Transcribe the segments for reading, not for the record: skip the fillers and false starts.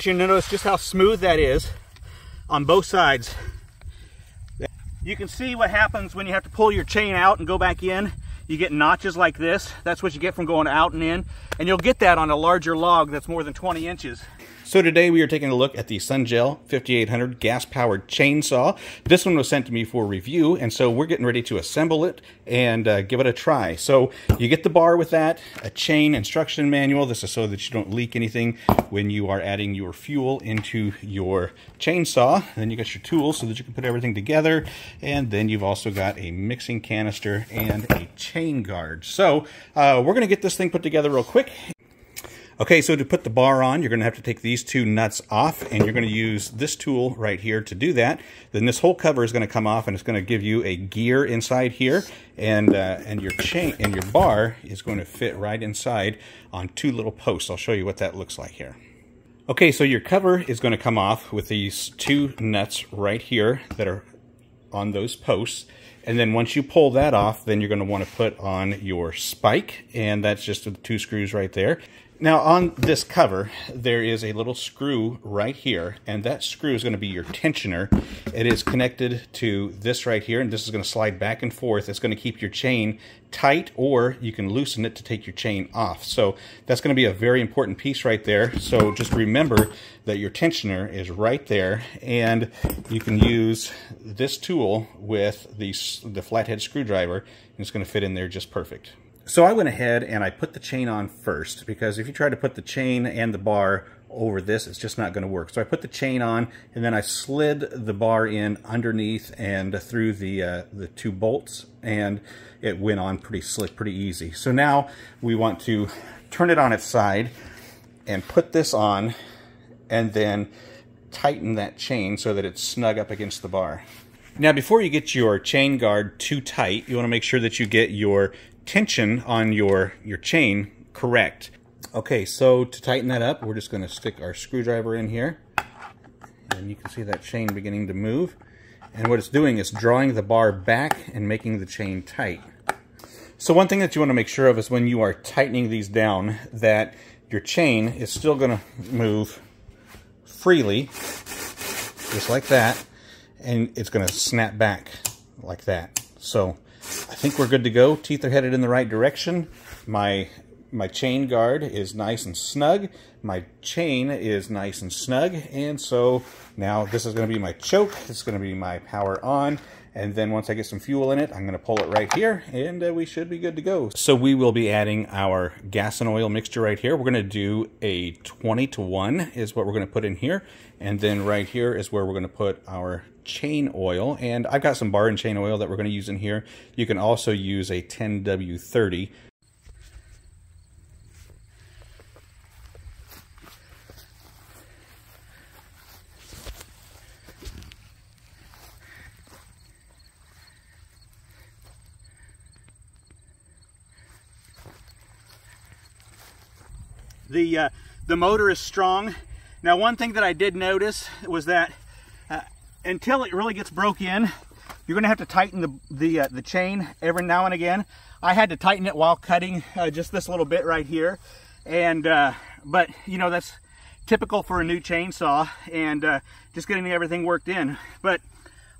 want you to notice just how smooth that is on both sides. You can see what happens when you have to pull your chain out and go back in. You get notches like this. That's what you get from going out and in. And you'll get that on a larger log that's more than 20 inches. So today we are taking a look at the SunGel 5800 gas-powered chainsaw. This one was sent to me for review, and so we're getting ready to assemble it and give it a try. So you get the bar with that, a chain instruction manual. This is so that you don't leak anything when you are adding your fuel into your chainsaw. And then you got your tools so that you can put everything together. And then you've also got a mixing canister and a chain guard. So we're going to get this thing put together real quick. Okay, so to put the bar on, you're going to have to take these two nuts off, and you're going to use this tool right here to do that. Then this whole cover is going to come off, and it's going to give you a gear inside here, and your chain and your bar is going to fit right inside on two little posts. I'll show you what that looks like here. Okay, so your cover is going to come off with these two nuts right here that are on those posts. And then once you pull that off, then you're going to want to put on your spike, and that's just the two screws right there. Now on this cover, there is a little screw right here, and that screw is going to be your tensioner. It is connected to this right here, and this is going to slide back and forth. It's going to keep your chain tight, or you can loosen it to take your chain off. So that's going to be a very important piece right there. So just remember that your tensioner is right there, and you can use this tool with the flathead screwdriver, and it's going to fit in there just perfect. So I went ahead and I put the chain on first, because if you try to put the chain and the bar over this, it's just not going to work. So I put the chain on, and then I slid the bar in underneath and through the two bolts, and it went on pretty slick, pretty easy. So now we want to turn it on its side and put this on, and then tighten that chain so that it's snug up against the bar. Now, before you get your chain guard too tight, you want to make sure that you get your tension on your chain correct. Okay, so to tighten that up, we're just going to stick our screwdriver in here. And you can see that chain beginning to move. And what it's doing is drawing the bar back and making the chain tight. So one thing that you want to make sure of is when you are tightening these down, that your chain is still going to move freely, just like that, and it's going to snap back like that. So I think we're good to go. Teeth are headed in the right direction. My chain guard is nice and snug. My chain is nice and snug. And so now this is going to be my choke. It's going to be my power on. And then once I get some fuel in it, I'm going to pull it right here, and we should be good to go. So we will be adding our gas and oil mixture right here. We're going to do a 20:1 is what we're going to put in here. And then right here is where we're going to put our chain oil. And I've got some bar and chain oil that we're going to use in here. You can also use a 10W30. The motor is strong. Now, one thing that I did notice was that until it really gets broke in, you're going to have to tighten the chain every now and again. I had to tighten it while cutting just this little bit right here, and but you know, that's typical for a new chainsaw, and just getting everything worked in. But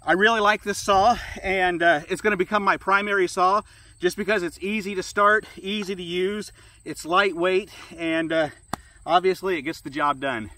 I really like this saw, and it's going to become my primary saw, just because it's easy to start, easy to use, it's lightweight, and obviously it gets the job done.